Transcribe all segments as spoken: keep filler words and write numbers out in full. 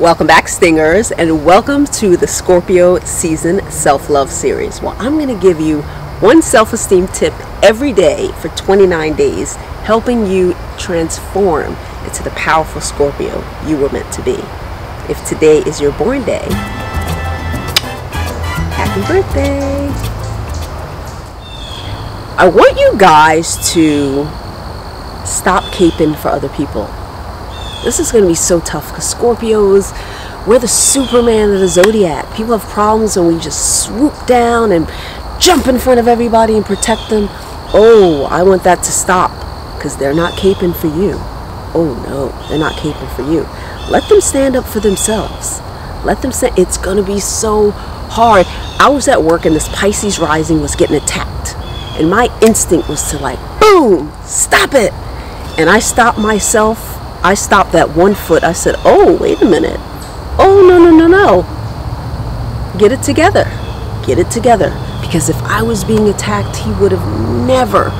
Welcome back, Stingers, and welcome to the Scorpio Season Self-Love Series. Well, I'm going to give you one self-esteem tip every day for twenty-nine days, helping you transform into the powerful Scorpio you were meant to be. If today is your born day, happy birthday! I want you guys to stop caping for other people. This is going to be so tough because Scorpios, we're the Superman of the Zodiac. People have problems and we just swoop down and jump in front of everybody and protect them. Oh, I want that to stop because they're not caping for you. Oh no, they're not caping for you. Let them stand up for themselves. Let them say, it's going to be so hard. I was at work and this Pisces rising was getting attacked. And my instinct was to like, boom, stop it. And I stopped myself. I stopped that one foot. I said, oh, wait a minute. Oh, no, no, no, no. Get it together. Get it together. Because if I was being attacked, he would have never,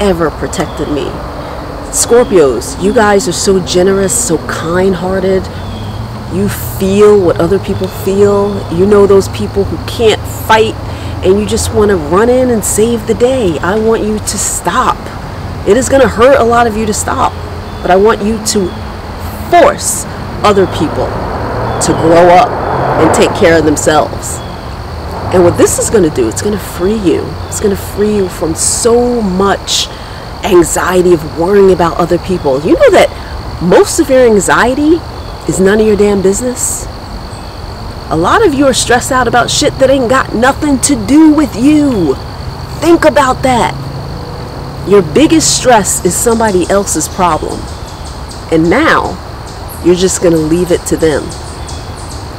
ever protected me. Scorpios, you guys are so generous, so kind-hearted. You feel what other people feel. You know those people who can't fight, and you just want to run in and save the day. I want you to stop. It is going to hurt a lot of you to stop. But I want you to force other people to grow up and take care of themselves. And what this is going to do, it's going to free you. It's going to free you from so much anxiety of worrying about other people. You know that most of your anxiety is none of your damn business? A lot of you are stressed out about shit that ain't got nothing to do with you. Think about that. Your biggest stress is somebody else's problem. And now, you're just going to leave it to them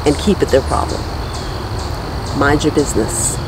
and keep it their problem. Mind your business.